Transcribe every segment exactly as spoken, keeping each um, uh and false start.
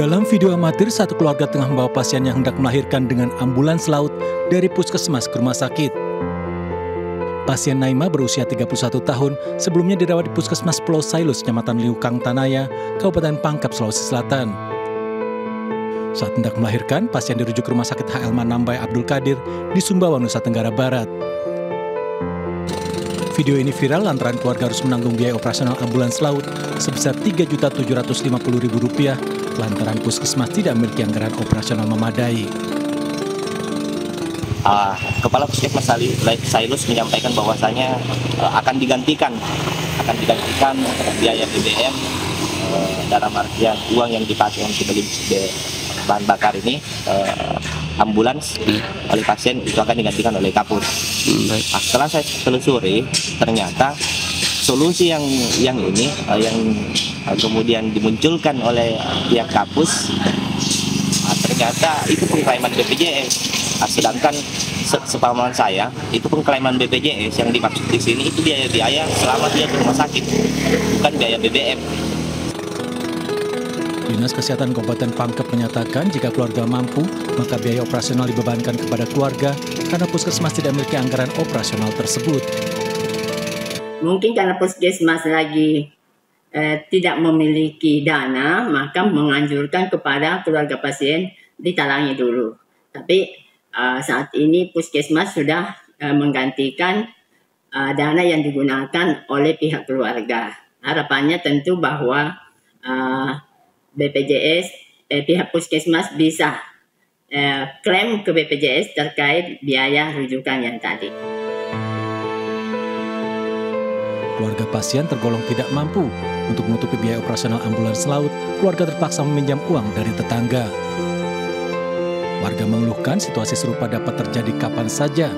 Dalam video amatir, satu keluarga tengah membawa pasien yang hendak melahirkan dengan ambulans laut dari puskesmas ke rumah sakit. Pasien Naima berusia tiga puluh satu tahun, sebelumnya dirawat di Puskesmas Pulau Sailus, Nyamatan Liukang Tanaya, Kabupaten Pangkep, Sulawesi Selatan. Saat hendak melahirkan, pasien dirujuk ke rumah sakit H L Manambai Abdul Kadir di Sumbawa, Nusa Tenggara Barat. Video ini viral lantaran keluarga harus menanggung biaya operasional ambulans laut sebesar tiga juta tujuh ratus lima puluh ribu rupiah lantaran puskesmas tidak memiliki anggaran operasional memadai. Uh, Kepala Puskesmas Sailus menyampaikan bahwasanya uh, akan digantikan, akan digantikan biaya B B M uh, dalam artian uang yang dipakai untuk beli bahan bakar ini uh, ambulans hmm. oleh pasien itu akan digantikan oleh kapur. Hmm. Nah, setelah saya telusuri, ternyata solusi yang yang ini uh, yang uh, kemudian dimunculkan oleh pihak kampus uh, ternyata itu pengklaiman B P J S. Sedangkan sepemahaman saya itu pengklaiman B P J S yang dimaksud di sini itu biaya-biaya selama dia di rumah sakit, bukan biaya B B M. Dinas Kesehatan Kabupaten Pangkep menyatakan jika keluarga mampu, maka biaya operasional dibebankan kepada keluarga karena puskesmas tidak memiliki anggaran operasional tersebut. Mungkin karena puskesmas lagi eh, tidak memiliki dana, maka menganjurkan kepada keluarga pasien ditalangi dulu. Tapi Uh, saat ini puskesmas sudah uh, menggantikan uh, dana yang digunakan oleh pihak keluarga. Harapannya tentu bahwa uh, B P J S, eh, pihak puskesmas bisa uh, klaim ke B P J S terkait biaya rujukan yang tadi. Keluarga pasien tergolong tidak mampu. Untuk menutupi biaya operasional ambulans laut, keluarga terpaksa meminjam uang dari tetangga. Warga mengeluhkan situasi serupa dapat terjadi kapan saja.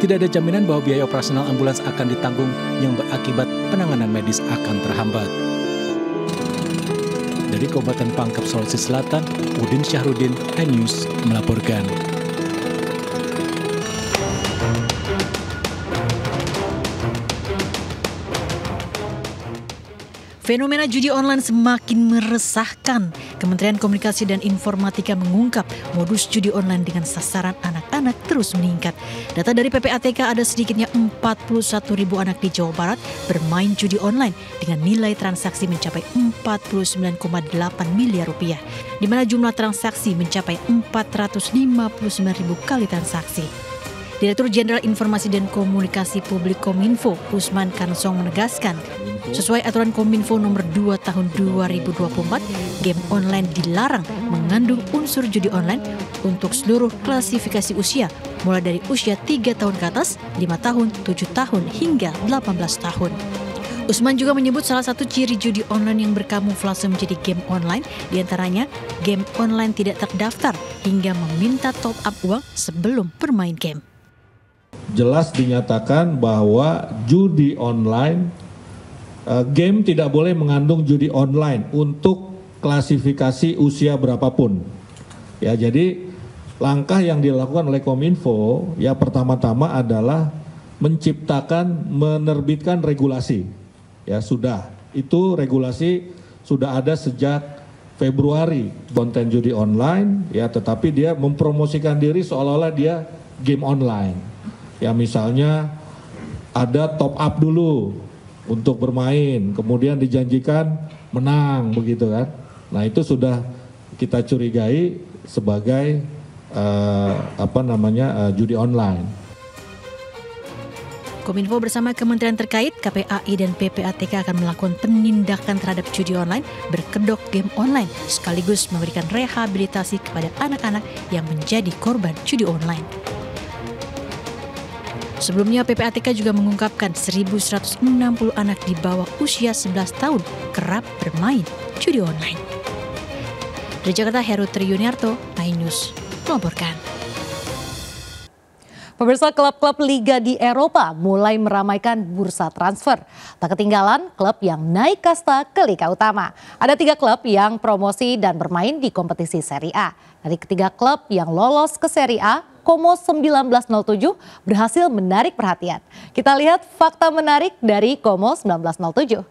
Tidak ada jaminan bahwa biaya operasional ambulans akan ditanggung yang berakibat penanganan medis akan terhambat. Dari Kabupaten Pangkep, Sulawesi Selatan, Udin Syahrudin, iNews melaporkan. Fenomena judi online semakin meresahkan. Kementerian Komunikasi dan Informatika mengungkap modus judi online dengan sasaran anak-anak terus meningkat. Data dari P P A T K ada sedikitnya empat puluh satu ribu anak di Jawa Barat bermain judi online dengan nilai transaksi mencapai empat puluh sembilan koma delapan miliar rupiah. Di mana jumlah transaksi mencapai empat ratus lima puluh sembilan ribu kali transaksi. Direktur Jenderal Informasi dan Komunikasi Publik Kominfo, Usman Kansong menegaskan, sesuai aturan Kominfo nomor dua tahun dua ribu dua puluh empat, game online dilarang mengandung unsur judi online untuk seluruh klasifikasi usia, mulai dari usia tiga tahun ke atas, lima tahun, tujuh tahun, hingga delapan belas tahun. Usman juga menyebut salah satu ciri judi online yang berkamuflase menjadi game online, diantaranya game online tidak terdaftar hingga meminta top up uang sebelum bermain game. Jelas dinyatakan bahwa judi online, game tidak boleh mengandung judi online untuk klasifikasi usia berapapun. Ya, jadi langkah yang dilakukan oleh Kominfo ya pertama-tama adalah menciptakan, menerbitkan regulasi. Ya sudah, itu regulasi sudah ada sejak Februari konten judi online. Ya, tetapi dia mempromosikan diri seolah-olah dia game online. Ya misalnya ada top up dulu untuk bermain, kemudian dijanjikan menang begitu kan. Nah itu sudah kita curigai sebagai uh, apa namanya uh, judi online. Kominfo bersama kementerian terkait, K P A I dan P P A T K akan melakukan penindakan terhadap judi online berkedok game online, sekaligus memberikan rehabilitasi kepada anak-anak yang menjadi korban judi online. Sebelumnya P P A T K juga mengungkapkan seribu seratus enam puluh anak di bawah usia sebelas tahun kerap bermain judi online. Dari Jakarta, Heru Triyunarto, iNews melaporkan. Pemirsa, klub-klub liga di Eropa mulai meramaikan bursa transfer. Tak ketinggalan klub yang naik kasta ke liga utama. Ada tiga klub yang promosi dan bermain di kompetisi Serie A. Dari ketiga klub yang lolos ke Serie A, Como seribu sembilan ratus nol tujuh berhasil menarik perhatian. Kita lihat fakta menarik dari Como seribu sembilan ratus nol tujuh.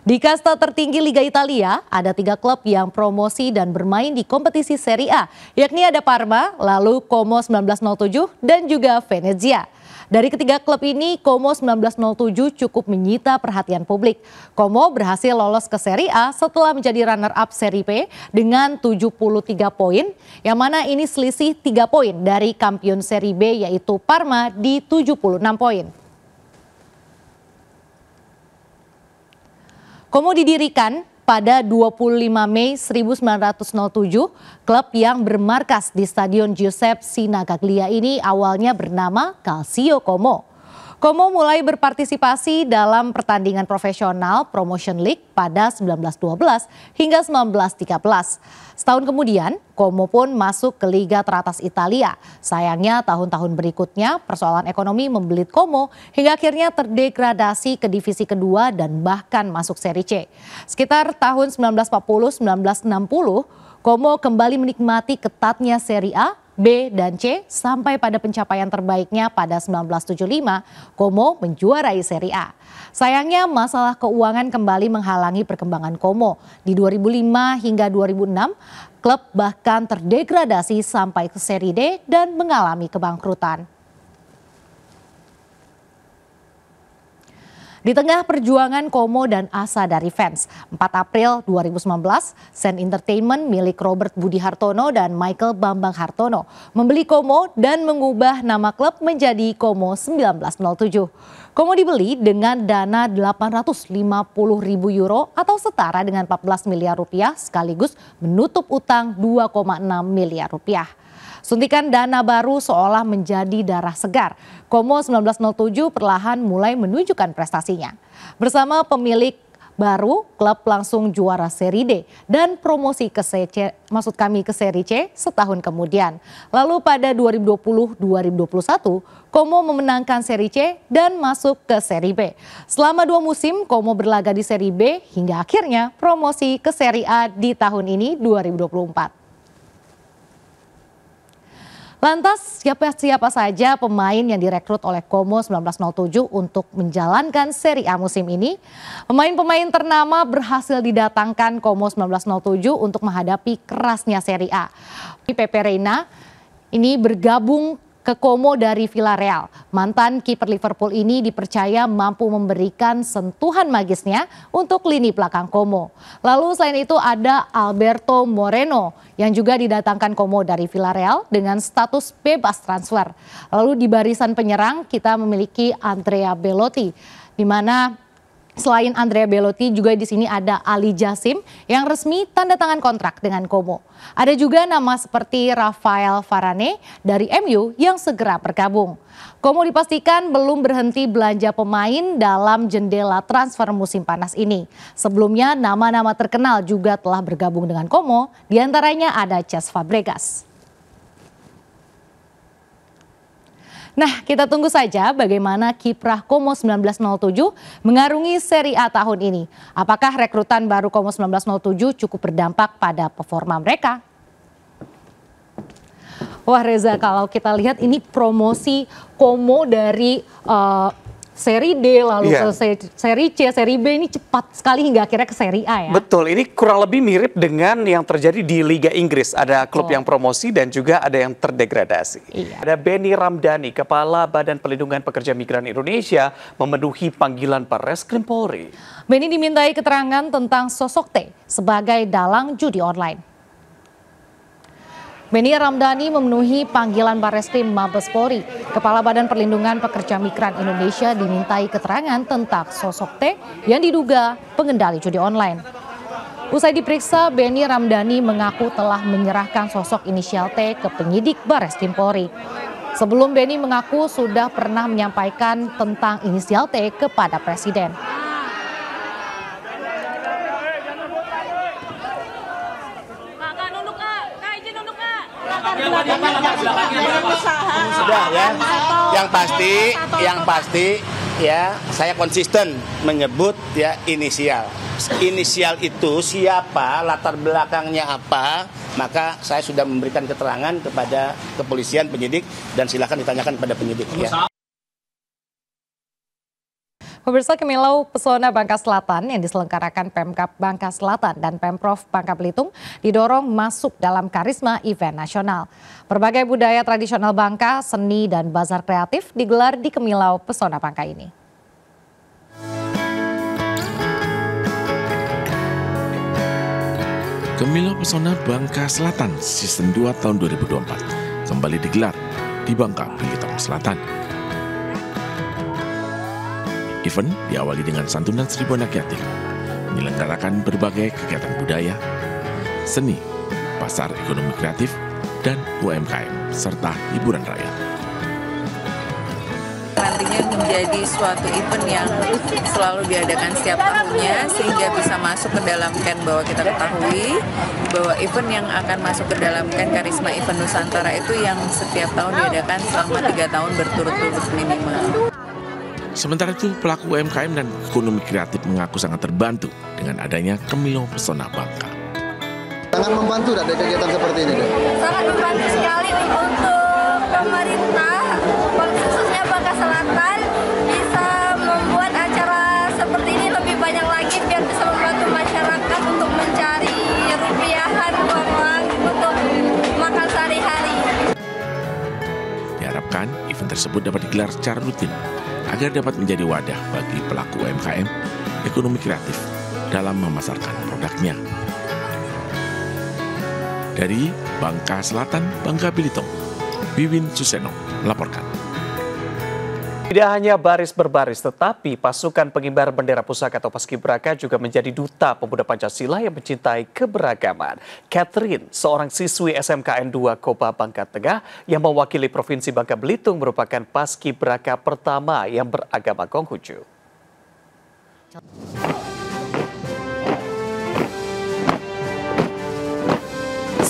Di kasta tertinggi Liga Italia, ada tiga klub yang promosi dan bermain di kompetisi Serie A, yakni ada Parma, lalu Como seribu sembilan ratus tujuh dan juga Venezia. Dari ketiga klub ini, Como seribu sembilan ratus tujuh cukup menyita perhatian publik. Como berhasil lolos ke Serie A setelah menjadi runner-up Serie B dengan tujuh puluh tiga poin, yang mana ini selisih tiga poin dari kampiun Serie B yaitu Parma di tujuh puluh enam poin. Como didirikan pada dua puluh lima Mei seribu sembilan ratus tujuh, klub yang bermarkas di Stadion Giuseppe Sinagaglia ini awalnya bernama Calcio Como. Como mulai berpartisipasi dalam pertandingan profesional Promotion League pada seribu sembilan ratus dua belas hingga seribu sembilan ratus tiga belas. Setahun kemudian, Como pun masuk ke Liga teratas Italia. Sayangnya tahun-tahun berikutnya persoalan ekonomi membelit Como hingga akhirnya terdegradasi ke divisi kedua dan bahkan masuk Serie C. Sekitar tahun seribu sembilan ratus empat puluh sampai seribu sembilan ratus enam puluh, Como kembali menikmati ketatnya Serie A, B dan C sampai pada pencapaian terbaiknya pada seribu sembilan ratus tujuh puluh lima, Como menjuarai Serie A. Sayangnya masalah keuangan kembali menghalangi perkembangan Como. Di dua ribu lima hingga dua ribu enam, klub bahkan terdegradasi sampai ke Serie D dan mengalami kebangkrutan. Di tengah perjuangan Como dan asa dari fans, empat April dua ribu sembilan belas, Sen Entertainment milik Robert Budi Hartono dan Michael Bambang Hartono membeli Como dan mengubah nama klub menjadi Como seribu sembilan ratus tujuh. Como dibeli dengan dana delapan ratus lima puluh ribu euro atau setara dengan empat belas miliar rupiah sekaligus menutup utang dua koma enam miliar rupiah. Suntikan dana baru seolah menjadi darah segar. Como seribu sembilan ratus tujuh perlahan mulai menunjukkan prestasinya. Bersama pemilik baru, klub langsung juara Serie D dan promosi ke C, maksud kami ke Serie C setahun kemudian. Lalu pada dua ribu dua puluh sampai dua ribu dua puluh satu, Como memenangkan Serie C dan masuk ke Serie B. Selama dua musim, Como berlaga di Serie B hingga akhirnya promosi ke Serie A di tahun ini dua ribu dua puluh empat. Lantas siapa-siapa saja pemain yang direkrut oleh Como seribu sembilan ratus tujuh untuk menjalankan Serie A musim ini? Pemain-pemain ternama berhasil didatangkan Como seribu sembilan ratus tujuh untuk menghadapi kerasnya Serie A. Pepe Reina ini bergabung ke Como dari Villarreal. Mantan kiper Liverpool ini dipercaya mampu memberikan sentuhan magisnya untuk lini belakang Como. Lalu selain itu ada Alberto Moreno yang juga didatangkan Como dari Villarreal dengan status bebas transfer. Lalu di barisan penyerang kita memiliki Andrea Belotti, di mana selain Andrea Belotti juga di sini ada Ali Jasim yang resmi tanda tangan kontrak dengan Como. Ada juga nama seperti Rafael Varane dari M U yang segera bergabung. Como dipastikan belum berhenti belanja pemain dalam jendela transfer musim panas ini. Sebelumnya nama-nama terkenal juga telah bergabung dengan Como, diantaranya ada Cesc Fabregas. Nah, kita tunggu saja bagaimana kiprah Como seribu sembilan ratus tujuh mengarungi Serie A tahun ini. Apakah rekrutan baru Como seribu sembilan ratus tujuh cukup berdampak pada performa mereka? Wah Reza, kalau kita lihat ini promosi Como dari uh, Serie D lalu yeah. ke Serie C, Serie B ini cepat sekali hingga akhirnya ke Serie A ya? Betul, ini kurang lebih mirip dengan yang terjadi di Liga Inggris. Ada klub oh. yang promosi dan juga ada yang terdegradasi. Yeah. Ada Benny Ramdhani, Kepala Badan Pelindungan Pekerja Migran Indonesia, memenuhi panggilan Barreskrim Polri. Benny dimintai keterangan tentang sosok T sebagai dalang judi online. Benny Ramdhani memenuhi panggilan Barreskrim Mabes Polri. Kepala Badan Perlindungan Pekerja Migran Indonesia dimintai keterangan tentang sosok T yang diduga pengendali judi online. Usai diperiksa, Benny Ramdhani mengaku telah menyerahkan sosok inisial T ke penyidik Barreskrim Polri. Sebelum Benny mengaku sudah pernah menyampaikan tentang inisial T kepada Presiden. Sudah ya. Yang pasti, yang pasti ya, saya konsisten menyebut ya inisial. Inisial itu siapa, latar belakangnya apa, maka saya sudah memberikan keterangan kepada kepolisian, penyidik, dan silakan ditanyakan kepada penyidik ya. Pemirsa, Kemilau Pesona Bangka Selatan yang diselenggarakan Pemkab Bangka Selatan dan Pemprov Bangka Belitung didorong masuk dalam karisma event nasional. Berbagai budaya tradisional Bangka, seni, dan bazar kreatif digelar di Kemilau Pesona Bangka ini. Kemilau Pesona Bangka Selatan Season dua tahun dua ribu dua puluh empat kembali digelar di Bangka Belitung Selatan. Event diawali dengan santunan seribuan rakyat yang menyelenggarakan berbagai kegiatan budaya, seni, pasar ekonomi kreatif, dan U M K M, serta hiburan raya. Nantinya menjadi suatu event yang selalu diadakan setiap tahunnya, sehingga bisa masuk ke dalam K E N bahwa kita ketahui bahwa event yang akan masuk ke dalam K E N Karisma Event Nusantara itu yang setiap tahun diadakan selama tiga tahun berturut-turut minimal. Sementara itu, pelaku U M K M dan ekonomi kreatif mengaku sangat terbantu dengan adanya Kemilau Pesona Bangka. Sangat membantu ada kegiatan seperti ini. Deh. Sangat membantu sekali untuk pemerintah, khususnya Bangka Selatan, bisa membuat acara seperti ini lebih banyak lagi biar bisa membantu masyarakat untuk mencari rupiahan uang untuk makan sehari-hari. Diharapkan event tersebut dapat digelar secara rutin, agar dapat menjadi wadah bagi pelaku U M K M ekonomi kreatif dalam memasarkan produknya. Dari Bangka Selatan, Bangka Belitung, Wiwin Suseno melaporkan. Tidak hanya baris berbaris, tetapi pasukan pengibar bendera pusaka atau Paskibraka juga menjadi duta pemuda Pancasila yang mencintai keberagaman. Catherine, seorang siswi S M K N dua Koba Bangka Tengah yang mewakili Provinsi Bangka Belitung merupakan Paskibraka pertama yang beragama Konghucu.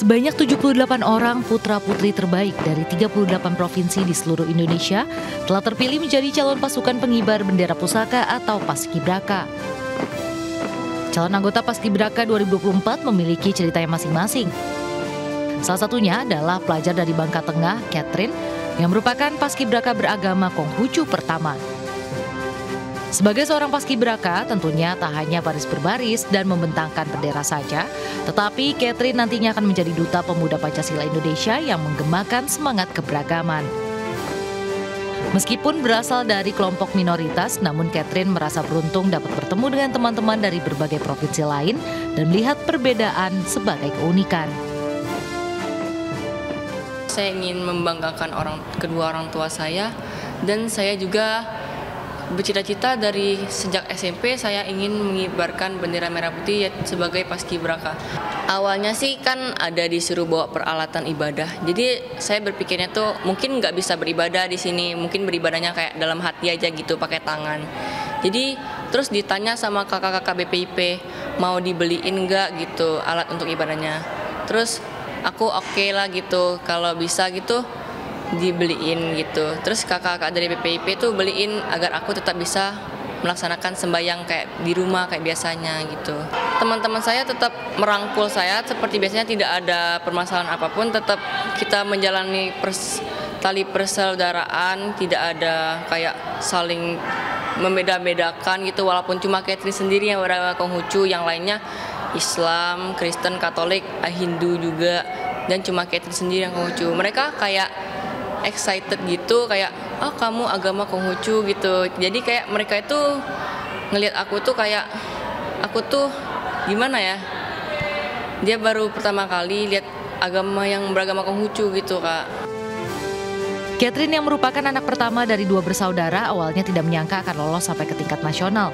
Sebanyak tujuh puluh delapan orang putra-putri terbaik dari tiga puluh delapan provinsi di seluruh Indonesia telah terpilih menjadi calon pasukan pengibar bendera pusaka atau Paskibraka. Calon anggota Paskibraka dua ribu dua puluh empat memiliki ceritanya masing-masing. Salah satunya adalah pelajar dari Bangka Tengah, Catherine, yang merupakan Paskibraka beragama Konghucu pertama. Sebagai seorang Paskibraka, tentunya tak hanya baris berbaris dan membentangkan bendera saja, tetapi Catherine nantinya akan menjadi duta pemuda Pancasila Indonesia yang menggemakan semangat keberagaman. Meskipun berasal dari kelompok minoritas, namun Catherine merasa beruntung dapat bertemu dengan teman-teman dari berbagai provinsi lain dan melihat perbedaan sebagai keunikan. Saya ingin membanggakan orang kedua orang tua saya, dan saya juga bercita-cita dari sejak S M P saya ingin mengibarkan bendera merah putih sebagai Paskibraka. Awalnya sih kan ada disuruh bawa peralatan ibadah. Jadi saya berpikirnya tuh mungkin nggak bisa beribadah di sini, mungkin beribadahnya kayak dalam hati aja gitu pakai tangan. Jadi terus ditanya sama kakak-kakak B P I P mau dibeliin nggak gitu alat untuk ibadahnya. Terus aku oke okay lah gitu kalau bisa gitu. Dibeliin gitu, terus kakak-kakak dari B P I P tuh beliin agar aku tetap bisa melaksanakan sembahyang kayak di rumah kayak biasanya gitu. Teman-teman saya tetap merangkul saya seperti biasanya, tidak ada permasalahan apapun, tetap kita menjalani pers tali persaudaraan, tidak ada kayak saling membeda-bedakan gitu, walaupun cuma Catherine sendiri yang beragama Konghucu, yang lainnya Islam, Kristen, Katolik, Hindu juga, dan cuma Catherine sendiri yang Konghucu. Mereka kayak excited gitu, kayak, oh kamu agama Konghucu gitu. Jadi kayak mereka itu ngelihat aku tuh kayak, aku tuh gimana ya, dia baru pertama kali lihat agama yang beragama Konghucu gitu, Kak. Catherine yang merupakan anak pertama dari dua bersaudara awalnya tidak menyangka akan lolos sampai ke tingkat nasional.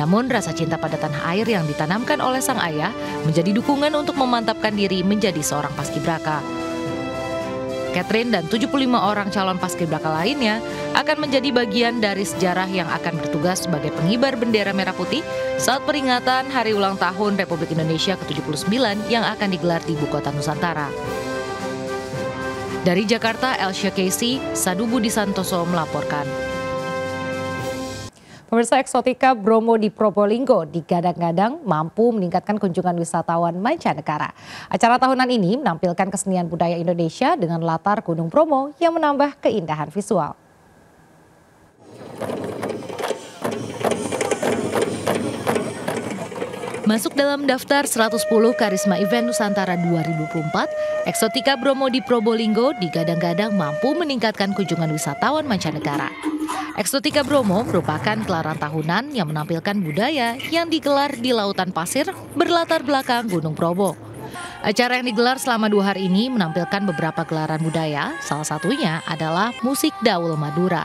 Namun rasa cinta pada tanah air yang ditanamkan oleh sang ayah menjadi dukungan untuk memantapkan diri menjadi seorang Paskibraka. Catherine dan tujuh puluh lima orang calon Paskibraka lainnya akan menjadi bagian dari sejarah yang akan bertugas sebagai pengibar bendera merah putih saat peringatan Hari Ulang Tahun Republik Indonesia ke tujuh puluh sembilan yang akan digelar di Ibu Kota Nusantara. Dari Jakarta, Elsia Casey, Sadu Budi Santoso melaporkan. Pemirsa, Eksotika Bromo di Probolinggo digadang-gadang mampu meningkatkan kunjungan wisatawan mancanegara. Acara tahunan ini menampilkan kesenian budaya Indonesia dengan latar Gunung Bromo yang menambah keindahan visual. Masuk dalam daftar seratus sepuluh Karisma Event Nusantara dua ribu dua puluh empat, Eksotika Bromo di Probolinggo digadang-gadang mampu meningkatkan kunjungan wisatawan mancanegara. Eksotika Bromo merupakan gelaran tahunan yang menampilkan budaya yang digelar di lautan pasir berlatar belakang Gunung Bromo. Acara yang digelar selama dua hari ini menampilkan beberapa gelaran budaya, salah satunya adalah musik Daul Madura.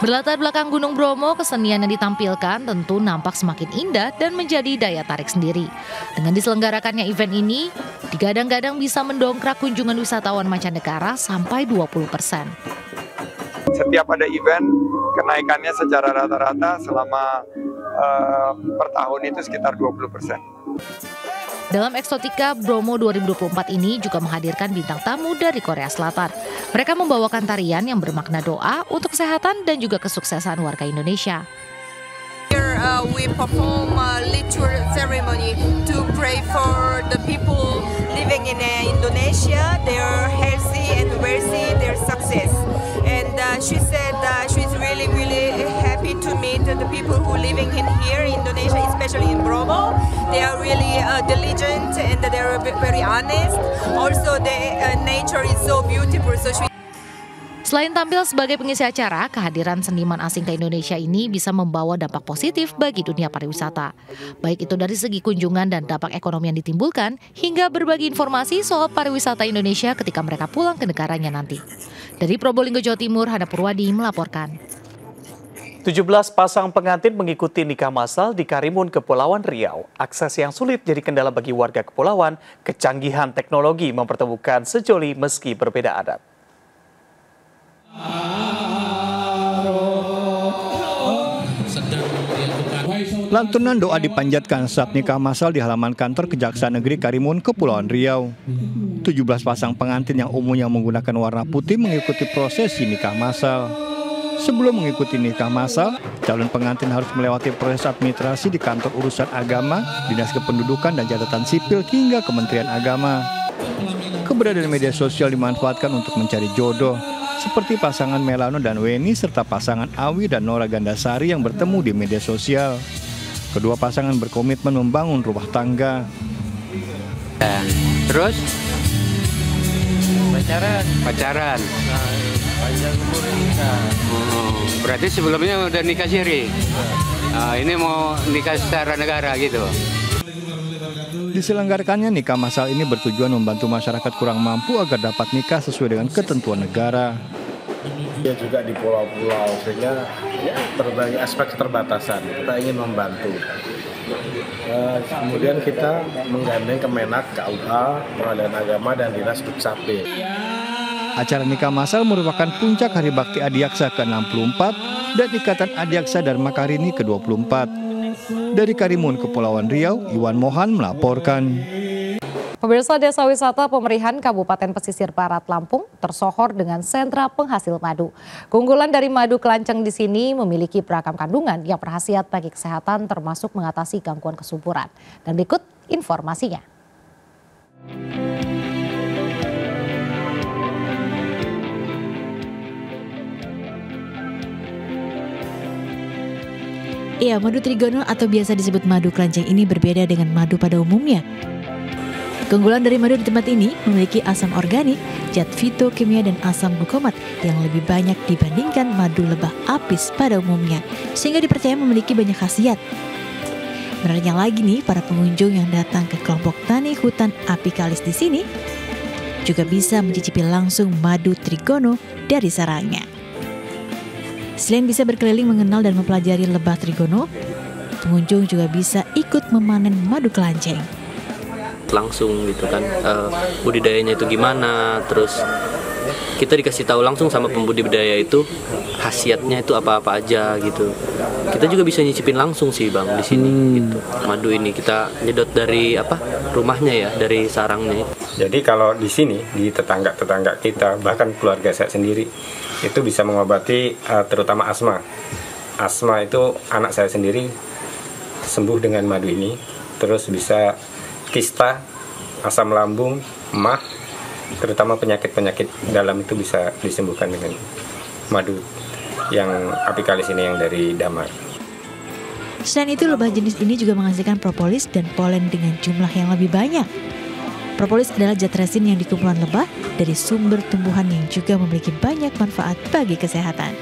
Berlatar belakang Gunung Bromo, kesenian yang ditampilkan tentu nampak semakin indah dan menjadi daya tarik sendiri. Dengan diselenggarakannya event ini, digadang-gadang bisa mendongkrak kunjungan wisatawan mancanegara sampai dua puluh persen. Setiap ada event, kenaikannya secara rata-rata selama uh, per tahun itu sekitar dua puluh persen. Dalam Eksotika Bromo dua ribu dua puluh empat ini juga menghadirkan bintang tamu dari Korea Selatan. Mereka membawakan tarian yang bermakna doa untuk kesehatan dan juga kesuksesan warga Indonesia. Here uh, we perform a liturgical ceremony to pray for the people living in uh, Indonesia, their healthy and wealthy, their success. And uh, she said uh, she's really really happy to meet the people who living in here in Indonesia, especially in Bromo. They are really uh, diligent and they are very honest. Also, the uh, nature is so beautiful. So she Selain tampil sebagai pengisi acara, kehadiran seniman asing ke Indonesia ini bisa membawa dampak positif bagi dunia pariwisata. Baik itu dari segi kunjungan dan dampak ekonomi yang ditimbulkan, hingga berbagi informasi soal pariwisata Indonesia ketika mereka pulang ke negaranya nanti. Dari Probolinggo, Jawa Timur, Hana Purwadi melaporkan. tujuh belas pasang pengantin mengikuti nikah massal di Karimun, Kepulauan Riau. Akses yang sulit jadi kendala bagi warga Kepulauan, kecanggihan teknologi mempertemukan sejoli meski berbeda adat. Lantunan doa dipanjatkan saat nikah massal di halaman kantor Kejaksaan Negeri Karimun, Kepulauan Riau. tujuh belas pasang pengantin yang umumnya menggunakan warna putih mengikuti prosesi nikah massal. Sebelum mengikuti nikah massal, calon pengantin harus melewati proses administrasi di kantor urusan agama, Dinas Kependudukan dan Catatan Sipil hingga Kementerian Agama. Keberadaan media sosial dimanfaatkan untuk mencari jodoh, seperti pasangan Melano dan Weni serta pasangan Awi dan Nora Gandasari yang bertemu di media sosial. Kedua pasangan berkomitmen membangun rumah tangga. Eh, terus pacaran, pacaran. Panjang umur nikah. Oh, berarti sebelumnya udah nikah siri. Nah, ini mau nikah secara negara gitu. Diselenggarkannya nikah massal ini bertujuan membantu masyarakat kurang mampu agar dapat nikah sesuai dengan ketentuan negara. Dia juga di pulau-pulau, sehingga ya, berbagai aspek keterbatasan. Kita ingin membantu. Uh, kemudian kita menggandeng Kemenak, K U H, Pengadilan Agama, dan Dinas Dukcapil. Acara nikah massal merupakan puncak Hari Bakti Adiaksa ke enam puluh empat dan Ikatan Adiaksa Dharma Karini ke dua puluh empat. Dari Karimun, Kepulauan Riau, Iwan Mohan melaporkan. Pemirsa, Desa Wisata Pemerihan Kabupaten Pesisir Barat Lampung tersohor dengan sentra penghasil madu. Keunggulan dari madu kelanceng di sini memiliki beragam kandungan yang berkhasiat bagi kesehatan termasuk mengatasi gangguan kesuburan. Dan berikut informasinya. Ya, madu trigonal atau biasa disebut madu kelanceng ini berbeda dengan madu pada umumnya. Keunggulan dari madu di tempat ini memiliki asam organik, zat fitokimia dan asam glukomat yang lebih banyak dibandingkan madu lebah apis pada umumnya, sehingga dipercaya memiliki banyak khasiat. Menariknya lagi nih, para pengunjung yang datang ke kelompok tani hutan apikalis di sini juga bisa mencicipi langsung madu trigono dari sarangnya. Selain bisa berkeliling mengenal dan mempelajari lebah trigono, pengunjung juga bisa ikut memanen madu kelanceng. Langsung gitu kan, uh, budidayanya itu gimana, terus kita dikasih tahu langsung sama pembudidaya itu khasiatnya itu apa-apa aja gitu. Kita juga bisa nyicipin langsung sih Bang di sini hmm. gitu. Madu ini kita nyedot dari apa? Rumahnya ya, dari sarangnya. Jadi kalau di sini di tetangga-tetangga kita bahkan keluarga saya sendiri itu bisa mengobati uh, terutama asma. Asma itu anak saya sendiri sembuh dengan madu ini, terus bisa kista, asam lambung, emah, terutama penyakit-penyakit dalam itu bisa disembuhkan dengan madu yang apikalis ini yang dari damar. Selain itu, lebah jenis ini juga menghasilkan propolis dan polen dengan jumlah yang lebih banyak. Propolis adalah zat resin yang dikumpulkan lebah dari sumber tumbuhan yang juga memiliki banyak manfaat bagi kesehatan.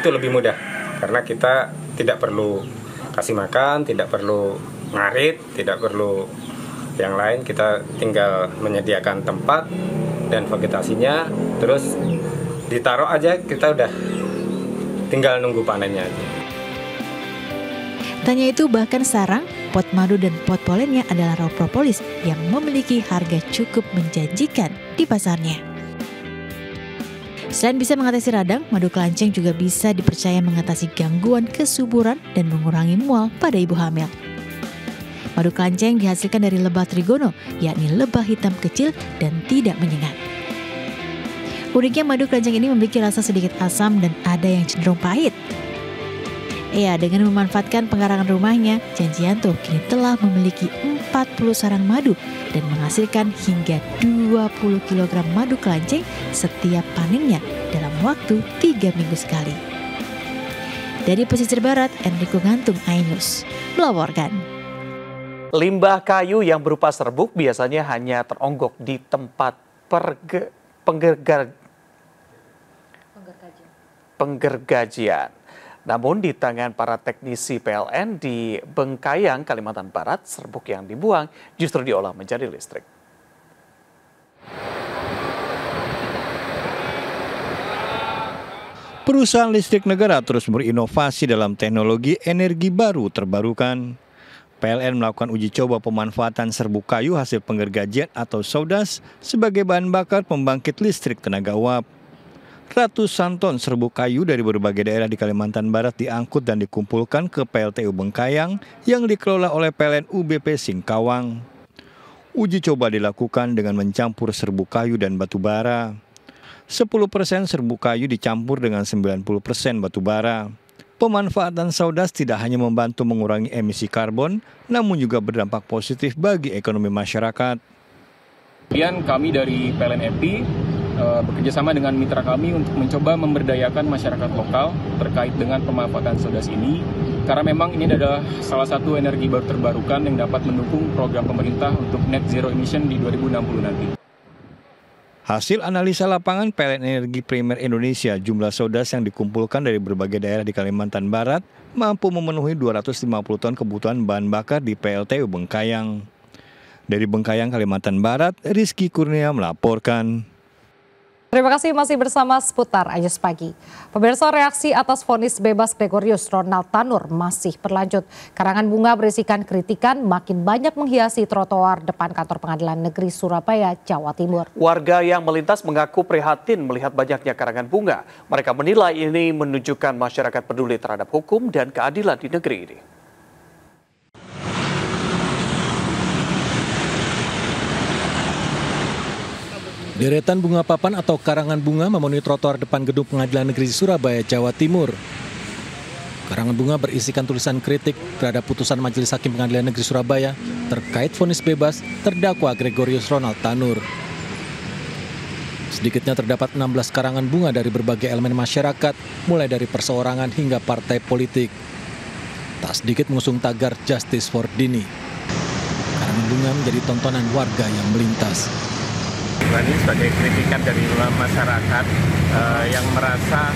Itu lebih mudah, karena kita tidak perlu kasih makan, tidak perlu ngarit, tidak perlu yang lain, kita tinggal menyediakan tempat dan vegetasinya, terus ditaruh aja, kita udah tinggal nunggu panennya aja. Tanya itu bahkan sarang, pot madu dan pot polennya adalah raw propolis yang memiliki harga cukup menjanjikan di pasarnya. Selain bisa mengatasi radang, madu kelanceng juga bisa dipercaya mengatasi gangguan kesuburan dan mengurangi mual pada ibu hamil. Madu kelanceng dihasilkan dari lebah trigono, yakni lebah hitam kecil dan tidak menyengat. Uniknya madu kelanceng ini memiliki rasa sedikit asam dan ada yang cenderung pahit. Ya, dengan memanfaatkan pengkarangan rumahnya, Janjianto kini telah memiliki empat puluh sarang madu dan menghasilkan hingga dua puluh kilogram madu kelanceng setiap panennya dalam waktu tiga minggu sekali. Dari pesisir barat, Enrico Gantung, iNews melaporkan. Limbah kayu yang berupa serbuk biasanya hanya teronggok di tempat perge, penggergar, penggergajian. Namun di tangan para teknisi P L N di Bengkayang, Kalimantan Barat, serbuk yang dibuang justru diolah menjadi listrik. Perusahaan listrik negara terus berinovasi dalam teknologi energi baru terbarukan. P L N melakukan uji coba pemanfaatan serbuk kayu hasil penggergajian atau sawdust sebagai bahan bakar pembangkit listrik tenaga uap. Ratusan ton serbuk kayu dari berbagai daerah di Kalimantan Barat diangkut dan dikumpulkan ke P L T U Bengkayang yang dikelola oleh P L N U B P Singkawang. Uji coba dilakukan dengan mencampur serbuk kayu dan batu bara. sepuluh persen serbuk kayu dicampur dengan sembilan puluh persen batu bara. Pemanfaatan sawdust tidak hanya membantu mengurangi emisi karbon, namun juga berdampak positif bagi ekonomi masyarakat. Kemudian kami dari P L N E P I bekerjasama dengan mitra kami untuk mencoba memberdayakan masyarakat lokal terkait dengan pemanfaatan sawdust ini, karena memang ini adalah salah satu energi baru terbarukan yang dapat mendukung program pemerintah untuk net zero emission di dua ribu enam puluh nanti. Hasil analisa lapangan P L N Energi Primer Indonesia, jumlah sawdust yang dikumpulkan dari berbagai daerah di Kalimantan Barat mampu memenuhi dua ratus lima puluh ton kebutuhan bahan bakar di P L T U Bengkayang. Dari Bengkayang, Kalimantan Barat, Rizky Kurnia melaporkan. Terima kasih masih bersama Seputar Ayus Pagi. Pemirsa, reaksi atas vonis bebas Gregorius Ronald Tanur masih berlanjut. Karangan bunga berisikan kritikan makin banyak menghiasi trotoar depan kantor pengadilan negeri Surabaya, Jawa Timur. Warga yang melintas mengaku prihatin melihat banyaknya karangan bunga. Mereka menilai ini menunjukkan masyarakat peduli terhadap hukum dan keadilan di negeri ini. Deretan bunga papan atau karangan bunga memenuhi trotoar depan gedung Pengadilan Negeri Surabaya, Jawa Timur. Karangan bunga berisikan tulisan kritik terhadap putusan Majelis Hakim Pengadilan Negeri Surabaya terkait vonis bebas terdakwa Gregorius Ronald Tanur. Sedikitnya terdapat enam belas karangan bunga dari berbagai elemen masyarakat, mulai dari perseorangan hingga partai politik. Tak sedikit mengusung tagar Justice for Dini. Karangan bunga menjadi tontonan warga yang melintas. Ini sebagai kritikan dari masyarakat uh, yang merasa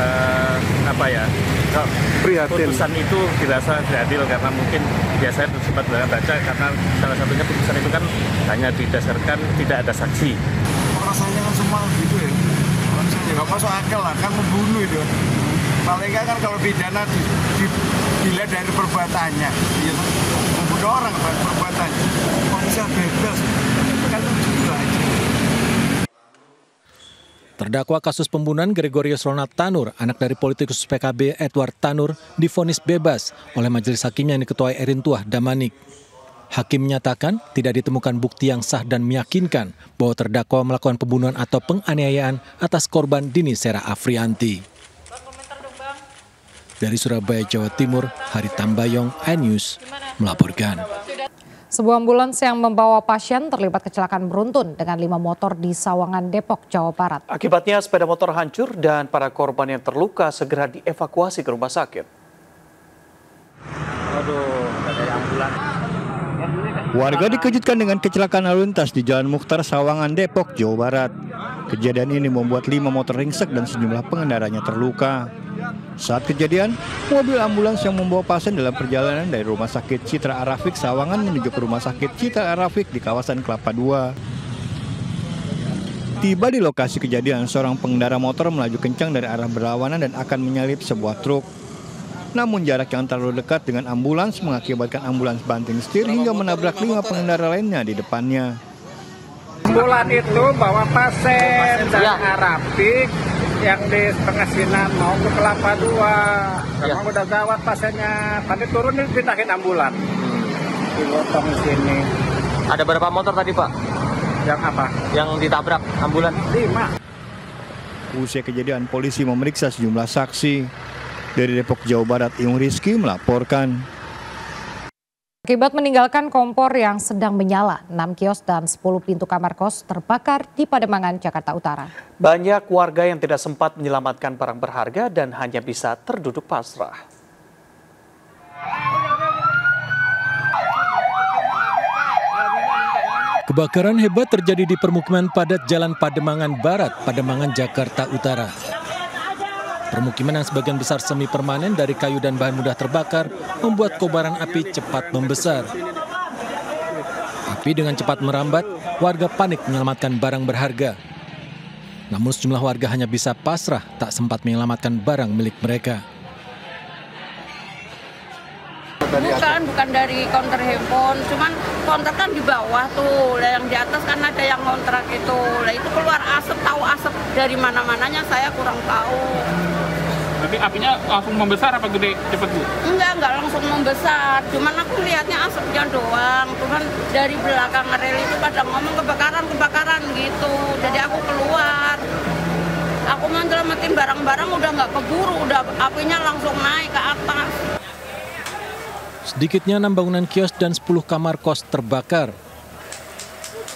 uh, apa ya prihatin. Putusan itu dirasa tidak adil karena mungkin biasanya sempat baca karena salah satunya putusan itu kan hanya didasarkan tidak ada saksi. Rasanya kan semua gitu ya, rasanya nggak masuk akal lah, kan membunuh itu. Paling kan kalau pidana dilihat dari perbuatannya, gitu. Membunuh orang perbuatan, bisa bebas. Terdakwa kasus pembunuhan Gregorius Ronald Tanur, anak dari politikus P K B Edward Tanur, divonis bebas oleh majelis hakim yang diketuai Erintuah Damanik. Hakim menyatakan tidak ditemukan bukti yang sah dan meyakinkan bahwa terdakwa melakukan pembunuhan atau penganiayaan atas korban Dini Sera Afrianti. Dari Surabaya, Jawa Timur, Hari Tambayong, iNews melaporkan. Sebuah ambulans yang membawa pasien terlibat kecelakaan beruntun dengan lima motor di Sawangan, Depok, Jawa Barat. Akibatnya sepeda motor hancur dan para korban yang terluka segera dievakuasi ke rumah sakit. Warga dikejutkan dengan kecelakaan lalu lintas di Jalan Mukhtar Sawangan, Depok, Jawa Barat. Kejadian ini membuat lima motor ringsek dan sejumlah pengendaranya terluka. Saat kejadian, mobil ambulans yang membawa pasien dalam perjalanan dari Rumah Sakit Citra Arafik Sawangan menuju ke Rumah Sakit Citra Arafik di kawasan Kelapa dua. Tiba di lokasi kejadian, seorang pengendara motor melaju kencang dari arah berlawanan dan akan menyalip sebuah truk. Namun jarak yang terlalu dekat dengan ambulans mengakibatkan ambulans banting setir hingga menabrak lima pengendara lainnya di depannya. Ambulan itu bawa pasien dari Arafik yang di setengah Sinan mau ke Kelapa dua. Memang udah gawat pasiennya, tadi turun dipindahin ambulan. Dipotong sini. Ada berapa motor tadi, Pak? Yang apa? Yang ditabrak ambulan? Lima. Usai kejadian, polisi memeriksa sejumlah saksi. Dari Depok, Jawa Barat, Imam Rizky melaporkan. Akibat meninggalkan kompor yang sedang menyala, enam kios dan sepuluh pintu kamar kos terbakar di Pademangan, Jakarta Utara. Banyak warga yang tidak sempat menyelamatkan barang berharga dan hanya bisa terduduk pasrah. Kebakaran hebat terjadi di permukiman padat Jalan Pademangan Barat, Pademangan, Jakarta Utara. Permukiman yang sebagian besar semi permanen dari kayu dan bahan mudah terbakar membuat kobaran api cepat membesar. Api dengan cepat merambat, warga panik menyelamatkan barang berharga. Namun sejumlah warga hanya bisa pasrah tak sempat menyelamatkan barang milik mereka. Bukan, bukan dari konter handphone, cuman konter kan di bawah tuh, yang di atas kan ada yang kontrak itu, lah itu keluar asap, tahu asap dari mana-mananya saya kurang tahu. Tapi apinya langsung membesar apa gede cepet Bu? Enggak, enggak langsung membesar, cuman aku lihatnya asapnya doang, cuman dari belakang rel itu pada ngomong kebakaran, kebakaran gitu, jadi aku keluar. Aku menyelamatin barang-barang udah nggak keburu, udah apinya langsung naik ke atas. Sedikitnya enam bangunan kios dan sepuluh kamar kos terbakar.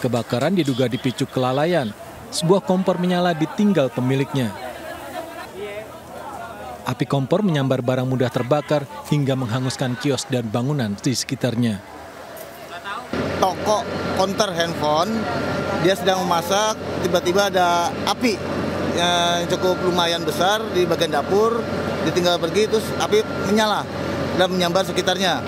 Kebakaran diduga dipicu kelalaian. Sebuah kompor menyala ditinggal pemiliknya. Api kompor menyambar barang mudah terbakar hingga menghanguskan kios dan bangunan di sekitarnya. Toko konter handphone, dia sedang memasak, tiba-tiba ada api yang cukup lumayan besar di bagian dapur, ditinggal pergi terus api menyala dan menyambar sekitarnya.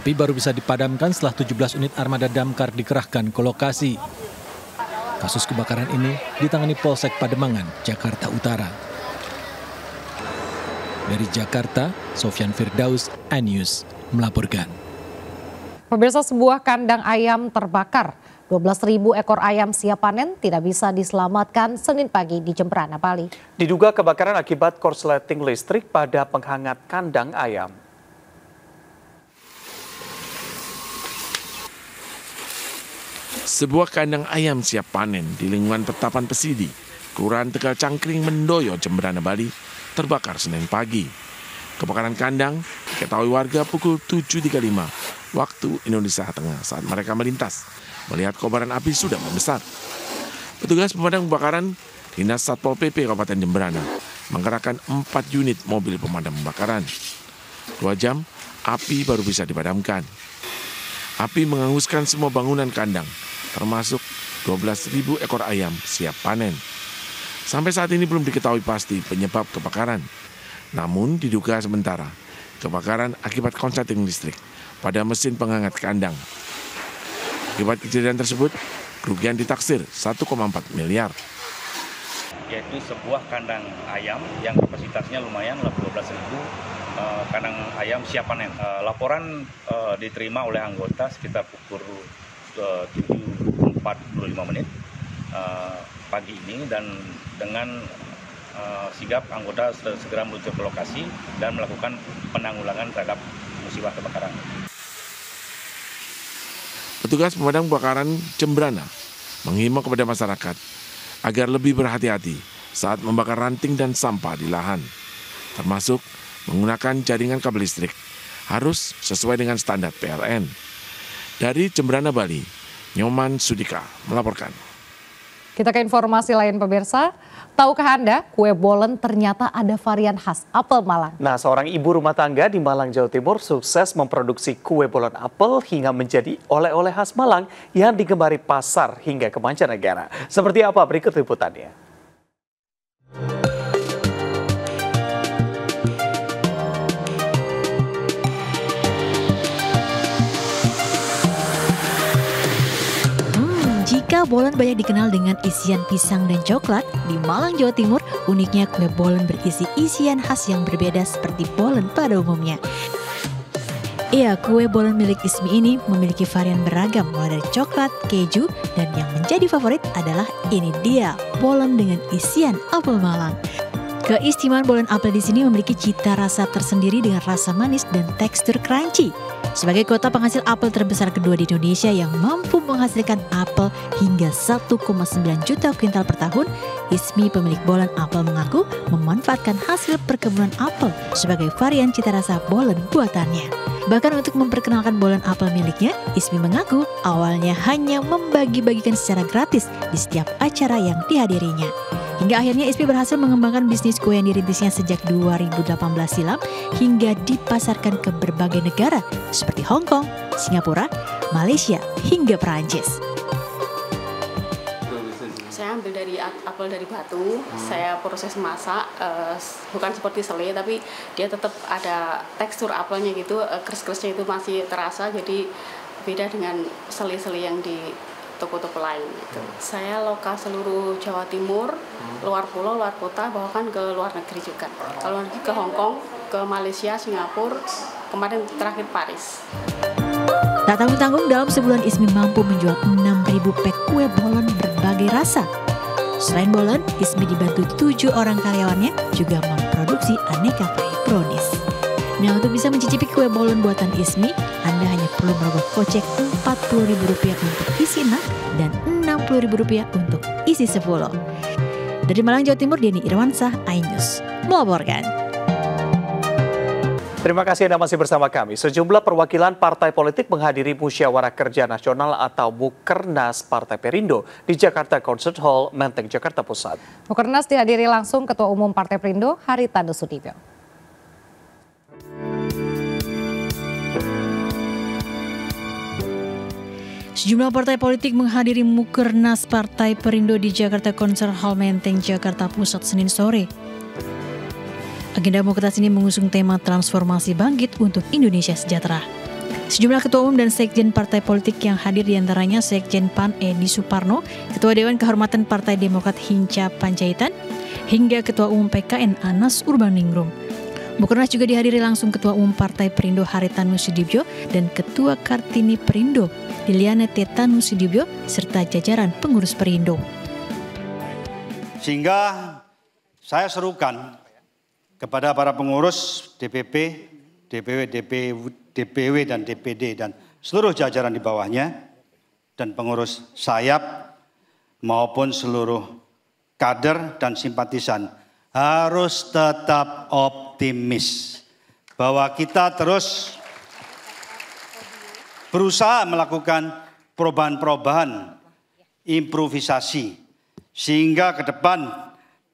Api baru bisa dipadamkan setelah tujuh belas unit armada damkar dikerahkan ke lokasi. Kasus kebakaran ini ditangani Polsek Pademangan, Jakarta Utara. Dari Jakarta, Sofyan Firdaus, iNews melaporkan. Pemirsa, sebuah kandang ayam terbakar. dua belas ribu ekor ayam siap panen tidak bisa diselamatkan Senin pagi di Jembrana, Bali. Diduga kebakaran akibat korsleting listrik pada penghangat kandang ayam. Sebuah kandang ayam siap panen di lingkungan Petapan Pesidi, Kelurahan Tegal Cangkring, Mendoyo, Jembrana, Bali, terbakar Senin pagi. Kebakaran kandang diketahui warga pukul tujuh tiga puluh lima waktu Indonesia Tengah saat mereka melintas. Melihat kobaran api sudah membesar, petugas pemadam kebakaran Dinas Satpol P P Kabupaten Jembrana menggerakkan empat unit mobil pemadam kebakaran. Dua jam, api baru bisa dipadamkan. Api menghanguskan semua bangunan kandang, termasuk dua belas ribu ekor ayam siap panen. Sampai saat ini belum diketahui pasti penyebab kebakaran. Namun diduga sementara kebakaran akibat konsleting listrik pada mesin penghangat kandang. Akibat kejadian tersebut, kerugian ditaksir satu koma empat miliar. Yaitu sebuah kandang ayam yang kapasitasnya lumayan, dua belas ribu eh, kandang ayam siap panen. Eh, laporan eh, diterima oleh anggota sekitar pukul eh, tujuh empat puluh lima menit eh, pagi ini, dan dengan eh, sigap anggota segera meluncur ke lokasi dan melakukan penanggulangan terhadap musibah kebakaran. Petugas pemadam kebakaran Jembrana menghimbau kepada masyarakat agar lebih berhati-hati saat membakar ranting dan sampah di lahan, termasuk menggunakan jaringan kabel listrik, harus sesuai dengan standar P L N. Dari Jembrana, Bali, Nyoman Sudika melaporkan. Kita ke informasi lain pemirsa, tahukah Anda kue bolen ternyata ada varian khas apel Malang? Nah, seorang ibu rumah tangga di Malang, Jawa Timur sukses memproduksi kue bolen apel hingga menjadi oleh-oleh khas Malang yang digemari pasar hingga ke mancanegara. Seperti apa? Berikut liputannya. Jika bolen banyak dikenal dengan isian pisang dan coklat, di Malang, Jawa Timur, uniknya kue bolen berisi isian khas yang berbeda seperti bolen pada umumnya. Iya, kue bolen milik Ismi ini memiliki varian beragam, mulai dari coklat, keju, dan yang menjadi favorit adalah ini dia, bolen dengan isian apel Malang. Keistimewaan bolen apel di sini memiliki cita rasa tersendiri dengan rasa manis dan tekstur crunchy. Sebagai kota penghasil apel terbesar kedua di Indonesia yang mampu menghasilkan apel hingga satu koma sembilan juta kuintal per tahun, Ismi pemilik bolen apel mengaku memanfaatkan hasil perkebunan apel sebagai varian cita rasa bolen buatannya. Bahkan untuk memperkenalkan bolen apel miliknya, Ismi mengaku awalnya hanya membagi-bagikan secara gratis di setiap acara yang dihadirinya. Hingga akhirnya Ismi berhasil mengembangkan bisnis kue yang dirintisnya sejak dua ribu delapan belas silam hingga dipasarkan ke berbagai negara seperti Hong Kong, Singapura, Malaysia, hingga Perancis. Saya ambil dari apel dari batu, hmm. saya proses masak, uh, bukan seperti selai, tapi dia tetap ada tekstur apelnya gitu, uh, kris-krisnya itu masih terasa, jadi beda dengan selai-selai yang di toko-toko lain gitu. Saya lokal seluruh Jawa Timur, luar pulau, luar kota, bahkan ke luar negeri juga. Kalau lagi ke Hong Kong, ke Malaysia, Singapura, kemarin terakhir Paris. Tak tanggung-tanggung dalam sebulan Ismi mampu menjual enam ribu pek kue bolen berbagai rasa. Selain bolen, Ismi dibantu tujuh orang karyawannya juga memproduksi aneka kue brownies. Nah, untuk bisa mencicipi kue bolen buatan Ismi, Anda hanya perlu merogoh kocek empat puluh ribu rupiah untuk isi enam dan enam puluh ribu rupiah untuk isi sepuluh. Dari Malang, Jawa Timur, Denny Irwansyah, iNews melaporkan. Terima kasih Anda masih bersama kami. Sejumlah perwakilan partai politik menghadiri Musyawarah Kerja Nasional atau Mukernas Partai Perindo di Jakarta Concert Hall, Menteng, Jakarta Pusat. Mukernas dihadiri langsung Ketua Umum Partai Perindo, Haritha Nusudibyo. Sejumlah partai politik menghadiri Mukernas Partai Perindo di Jakarta Concert Hall Menteng, Jakarta Pusat, Senin sore. Agenda Mukernas ini mengusung tema transformasi bangkit untuk Indonesia sejahtera. Sejumlah ketua umum dan sekjen partai politik yang hadir diantaranya Sekjen P A N Edi Suparno, Ketua Dewan Kehormatan Partai Demokrat Hinca Panjaitan, hingga Ketua Umum P K N Anas Urbaningrum. Mukernas juga dihadiri langsung Ketua Umum Partai Perindo Haritha Nusudibyo dan Ketua Kartini Perindo Liliana Teta Nusudibyo serta jajaran pengurus Perindo. Sehingga saya serukan kepada para pengurus D P P, D P W, D P W dan D P D dan seluruh jajaran di bawahnya dan pengurus sayap maupun seluruh kader dan simpatisan harus tetap optimis bahwa kita terus berusaha melakukan perubahan-perubahan, improvisasi, sehingga ke depan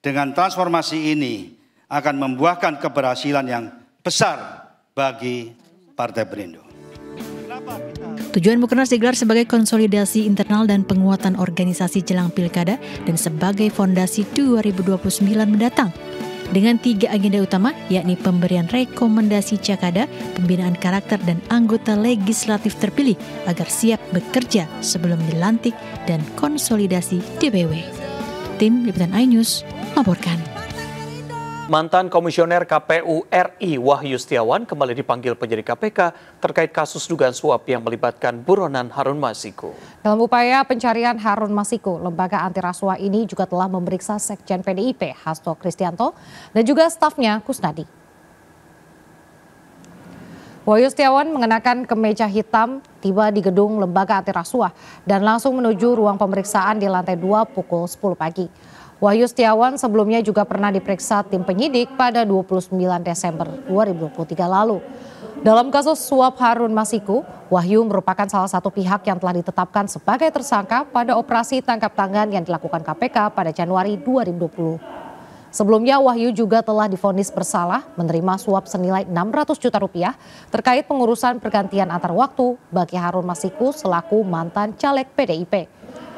dengan transformasi ini akan membuahkan keberhasilan yang besar bagi Partai Perindo. Tujuan Mukernas digelar sebagai konsolidasi internal dan penguatan organisasi jelang pilkada dan sebagai fondasi dua ribu dua puluh sembilan mendatang. Dengan tiga agenda utama, yakni pemberian rekomendasi Cakada, pembinaan karakter dan anggota legislatif terpilih agar siap bekerja sebelum dilantik dan konsolidasi D P W. Tim Liputan iNews melaporkan. Mantan Komisioner K P U R I Wahyu Setiawan kembali dipanggil penyidik K P K terkait kasus dugaan suap yang melibatkan buronan Harun Masiku. Dalam upaya pencarian Harun Masiku, lembaga anti rasuah ini juga telah memeriksa Sekjen P D I P Hasto Kristianto dan juga stafnya Kusnadi. Wahyu Setiawan mengenakan kemeja hitam tiba di gedung lembaga anti rasuah dan langsung menuju ruang pemeriksaan di lantai dua pukul sepuluh pagi. Wahyu Setiawan sebelumnya juga pernah diperiksa tim penyidik pada dua puluh sembilan Desember dua ribu dua puluh tiga lalu. Dalam kasus suap Harun Masiku, Wahyu merupakan salah satu pihak yang telah ditetapkan sebagai tersangka pada operasi tangkap tangan yang dilakukan K P K pada Januari dua ribu dua puluh. Sebelumnya Wahyu juga telah divonis bersalah menerima suap senilai enam ratus juta rupiah terkait pengurusan pergantian antar waktu bagi Harun Masiku selaku mantan caleg P D I P.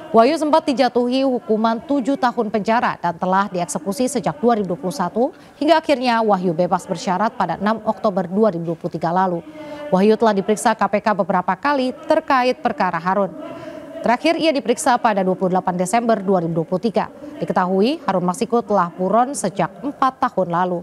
Wahyu sempat dijatuhi hukuman tujuh tahun penjara dan telah dieksekusi sejak dua ribu dua puluh satu hingga akhirnya Wahyu bebas bersyarat pada enam Oktober dua ribu dua puluh tiga lalu. Wahyu telah diperiksa K P K beberapa kali terkait perkara Harun. Terakhir ia diperiksa pada dua puluh delapan Desember dua ribu dua puluh tiga. Diketahui Harun Masiku telah buron sejak empat tahun lalu.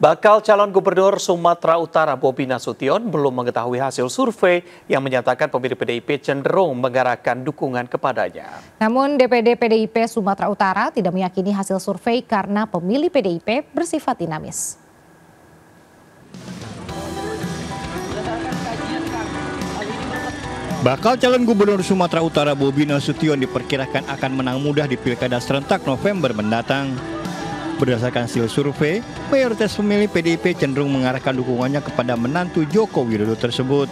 Bakal calon gubernur Sumatera Utara Bobi Nasution belum mengetahui hasil survei yang menyatakan pemilih P D I P cenderung mengarahkan dukungan kepadanya. Namun D P D P D I P Sumatera Utara tidak meyakini hasil survei karena pemilih P D I P bersifat dinamis. Bakal calon gubernur Sumatera Utara Bobi Nasution diperkirakan akan menang mudah di Pilkada serentak November mendatang. Berdasarkan hasil survei, mayoritas pemilih P D I P cenderung mengarahkan dukungannya kepada menantu Joko Widodo tersebut.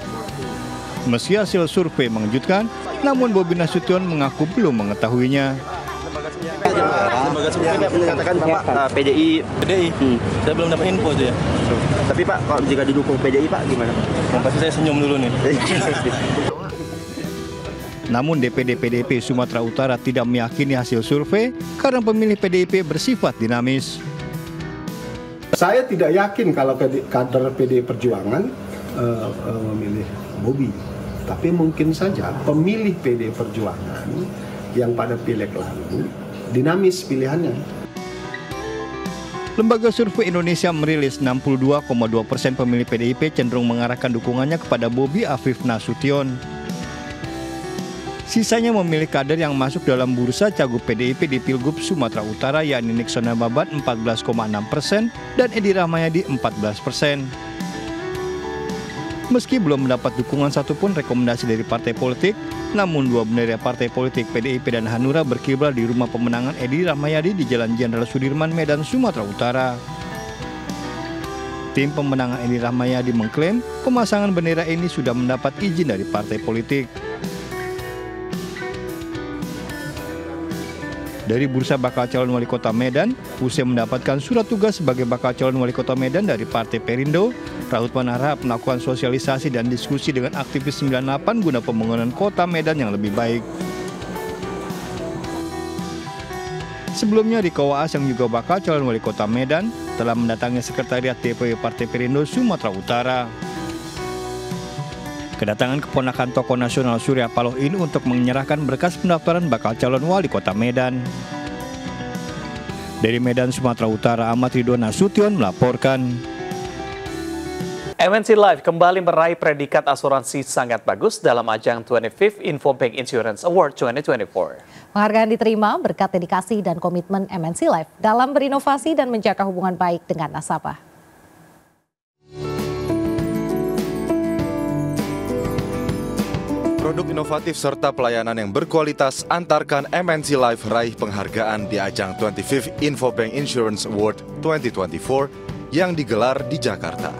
Meski hasil survei mengejutkan, namun Bobi Nasution mengaku belum mengetahuinya. Lembaga survei katakan Bapak P D I, P D I. Hmm. Saya belum dapat info aja. Tapi Pak, kalau jika didukung P D I Pak gimana? Pasti saya senyum dulu nih. Namun D P D P D I P Sumatera Utara tidak meyakini hasil survei karena pemilih P D I P bersifat dinamis. Saya tidak yakin kalau kader P D I Perjuangan uh, uh, memilih Bobi. Tapi mungkin saja pemilih P D I Perjuangan yang pada pileg lalu dinamis pilihannya. Lembaga Survei Indonesia merilis enam puluh dua koma dua persen pemilih P D I P cenderung mengarahkan dukungannya kepada Bobi Afif Nasution. Sisanya memilih kader yang masuk dalam bursa cagup P D I P di Pilgub Sumatera Utara, yakni Nixon Nababan empat belas koma enam persen dan Edi Rahmayadi empat belas persen. Meski belum mendapat dukungan satupun rekomendasi dari partai politik, namun dua bendera partai politik P D I P dan Hanura berkiblat di rumah pemenangan Edi Rahmayadi di Jalan Jenderal Sudirman, Medan, Sumatera Utara. Tim pemenangan Edi Rahmayadi mengklaim pemasangan bendera ini sudah mendapat izin dari partai politik. Dari bursa bakal calon wali kota Medan, U C mendapatkan surat tugas sebagai bakal calon wali kota Medan dari Partai Perindo. Rahut Panarap melakukan sosialisasi dan diskusi dengan aktivis sembilan delapan guna pembangunan kota Medan yang lebih baik. Sebelumnya Riko Waas yang juga bakal calon wali kota Medan telah mendatangi sekretariat D P W Partai Perindo Sumatera Utara. Kedatangan keponakan tokoh nasional Surya Paloh ini untuk menyerahkan berkas pendaftaran bakal calon wali kota Medan. Dari Medan, Sumatera Utara, Ahmad Ridwan Nasution melaporkan. M N C Life kembali meraih predikat asuransi sangat bagus dalam ajang twenty-fifth Infobank Insurance Award dua ribu dua puluh empat. Penghargaan diterima berkat dedikasi dan komitmen M N C Life dalam berinovasi dan menjaga hubungan baik dengan nasabah. Produk inovatif serta pelayanan yang berkualitas antarkan M N C Life raih penghargaan di ajang twenty-fifth Infobank Insurance Award dua ribu dua puluh empat yang digelar di Jakarta.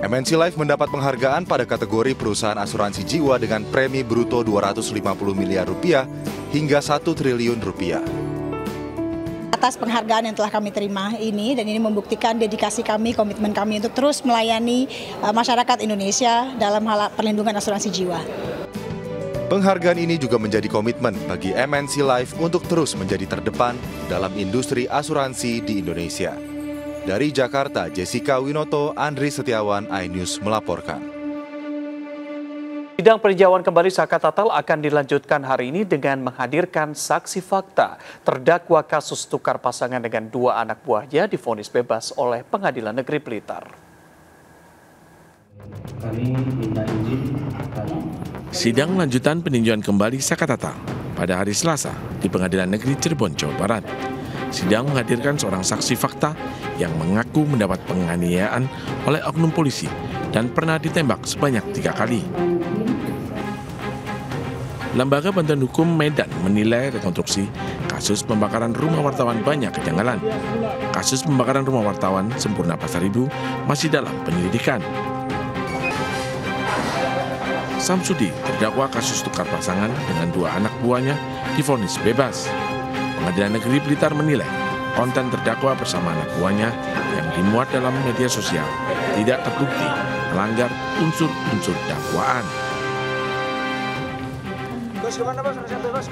M N C Life mendapat penghargaan pada kategori perusahaan asuransi jiwa dengan premi bruto dua ratus lima puluh miliar rupiah hingga satu triliun rupiah. Atas penghargaan yang telah kami terima ini, dan ini membuktikan dedikasi kami, komitmen kami untuk terus melayani masyarakat Indonesia dalam hal perlindungan asuransi jiwa. Penghargaan ini juga menjadi komitmen bagi M N C Life untuk terus menjadi terdepan dalam industri asuransi di Indonesia. Dari Jakarta, Jessica Winoto, Andri Setiawan, iNews melaporkan. Sidang peninjauan kembali Saka Tatal akan dilanjutkan hari ini dengan menghadirkan saksi fakta. Terdakwa kasus tukar pasangan dengan dua anak buahnya divonis bebas oleh Pengadilan Negeri Blitar. Sidang lanjutan peninjauan kembali Saka Tatal pada hari Selasa di Pengadilan Negeri Cirebon, Jawa Barat. Sidang menghadirkan seorang saksi fakta yang mengaku mendapat penganiayaan oleh oknum polisi dan pernah ditembak sebanyak tiga kali. Lembaga Bantuan Hukum Medan menilai rekonstruksi kasus pembakaran rumah wartawan banyak kejanggalan. Kasus pembakaran rumah wartawan Sempurna Pasaribu masih dalam penyelidikan. Samsudi, terdakwa kasus tukar pasangan dengan dua anak buahnya, divonis bebas. Pengadilan Negeri Blitar menilai konten terdakwa bersama anak buahnya yang dimuat dalam media sosial tidak terbukti melanggar unsur-unsur dakwaan.